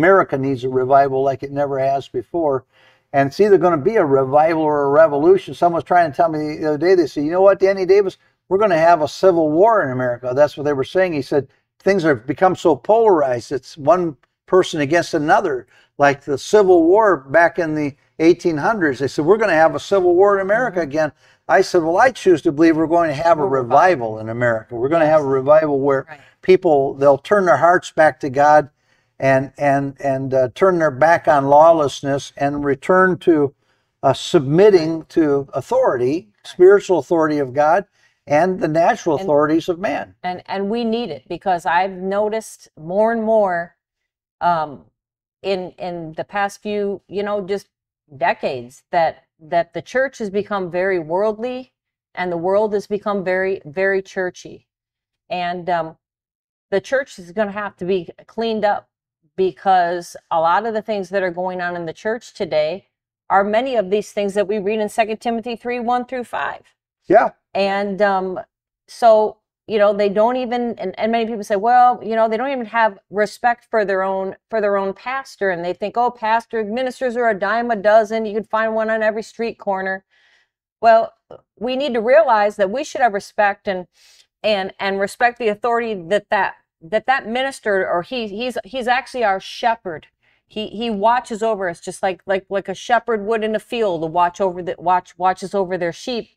America needs a revival like it never has before. And it's either going to be a revival or a revolution. Someone was trying to tell me the other day, they said, you know what, Danny Davis, we're going to have a civil war in America. That's what they were saying. He said, things have become so polarized. It's one person against another, like the Civil War back in the 1800s. They said, we're going to have a civil war in America again. I said, well, I choose to believe we're going to have a revival in America. We're going to have a revival where people, they'll turn their hearts back to God and turn their back on lawlessness and return to submitting to authority, spiritual authority of God and the natural authorities of man. And we need it, because I've noticed more and more in the past few, just decades, that the church has become very worldly and the world has become very, very churchy. And the church is going to have to be cleaned up, because a lot of the things that are going on in the church today are many of these things that we read in 2 Timothy 3:1-5. Yeah. And so, they don't even, and many people say, well, they don't even have respect for their own, pastor. And they think, oh, pastor, ministers are a dime a dozen. You can find one on every street corner. Well, we need to realize that we should have respect and respect the authority that minister, or he's actually our shepherd. He watches over us, just like a shepherd would in a field, to watches over their sheep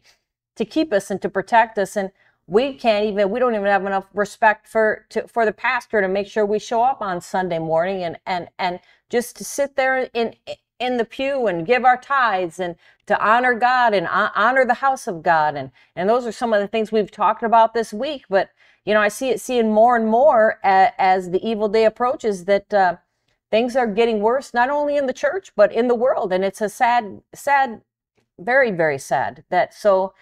to keep us and to protect us. And we don't even have enough respect for the pastor to make sure we show up on Sunday morning and just to sit there in the pew and give our tithes and to honor God and honor the house of God. And those are some of the things we've talked about this week. But, I see it more and more as the evil day approaches, that things are getting worse, not only in the church, but in the world. And it's a sad, sad, very, very sad that so...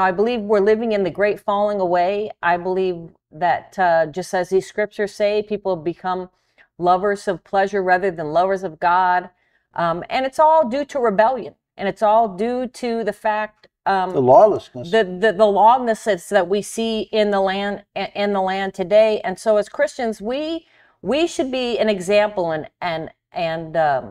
I believe we're living in the great falling away. I believe that just as these scriptures say, people become lovers of pleasure rather than lovers of God. And it's all due to rebellion. And it's all due to the fact... the lawlessness. The lawlessness that we see in the land today. And so as Christians, we should be an example and a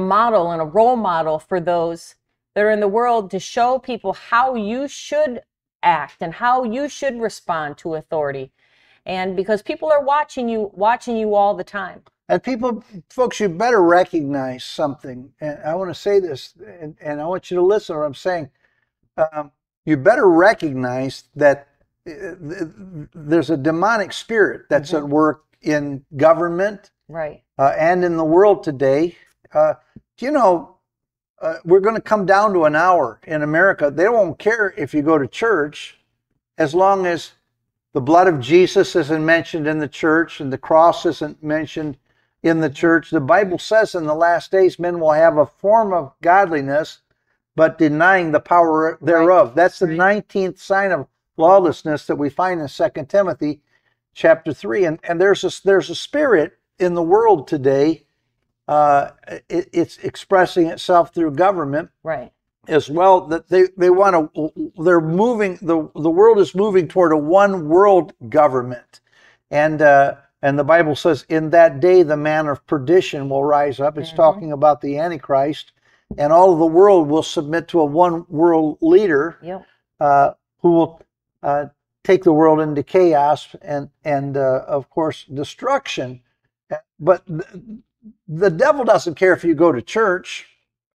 model and a role model for those that are in the world, to show people how you should act and how you should respond to authority. And because people are watching you all the time. And folks, you better recognize something. And I want to say this, and I want you to listen to what I'm saying. You better recognize that there's a demonic spirit that's at work in government, and in the world today. We're going to come down to an hour in America. They won't care if you go to church, as long as the blood of Jesus isn't mentioned in the church and the cross isn't mentioned in the church. The Bible says in the last days men will have a form of godliness, but denying the power thereof. That's the 19th sign of lawlessness that we find in 2 Timothy chapter 3. And there's a spirit in the world today. It's expressing itself through government, as well. That they want to. They're moving. The world is moving toward a one world government, and the Bible says, "In that day, the man of perdition will rise up." It's talking about the Antichrist, and all of the world will submit to a one world leader who will take the world into chaos and of course destruction. But the devil doesn't care if you go to church.